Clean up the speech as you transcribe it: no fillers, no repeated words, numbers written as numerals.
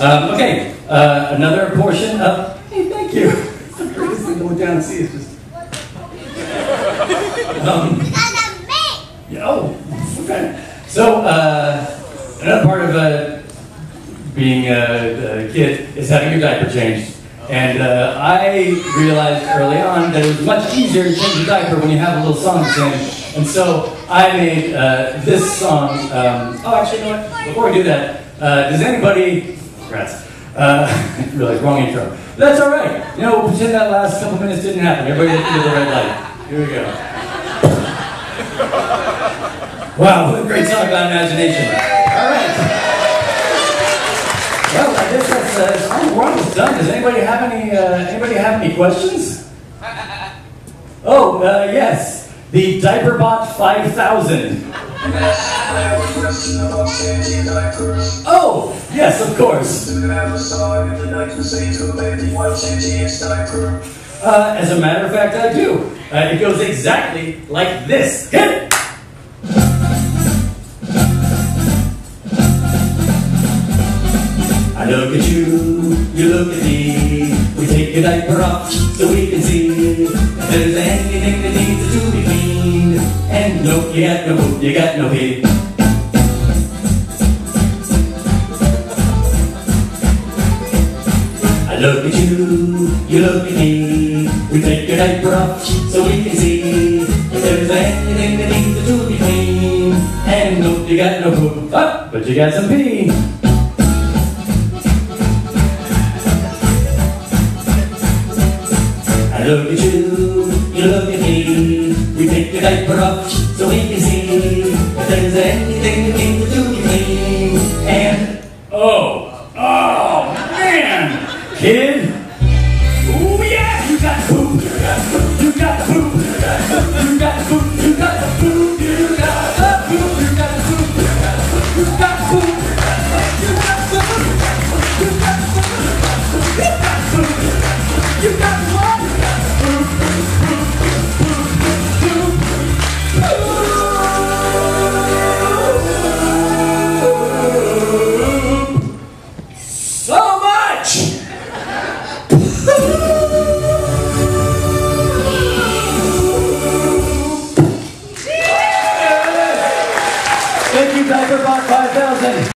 Another portion of, hey, thank you. The greatest thing to look down and see is just. Another part of being a kid is having your diaper changed. And I realized early on that it was much easier to change your diaper when you have a little song to sing. And so I made this song. Before we do that, does anybody... Congrats. Really, wrong intro. That's all right. You know, we'll pretend that last couple minutes didn't happen. Everybody look through the red light. Here we go. Wow, what a great song about imagination. All right. Well, I guess that's we're almost done. Does anybody have any questions? Yes, the DiaperBot 5000. Oh, yes, of course. As a matter of fact, I do. It goes exactly like this. Hit it. I look at you, you look at me. We take your diaper off so we can see if there's anything that needs to be clean. And no, you got no poop, you got no pee. I look at you, you look at me. We take your diaper off so we can see if there's anything that needs to be clean. And no, you got no poop, but you got some pee. I look at you, you look at me. We take your diaper off so we can see if there's anything that needs to be clean. And oh man, kid.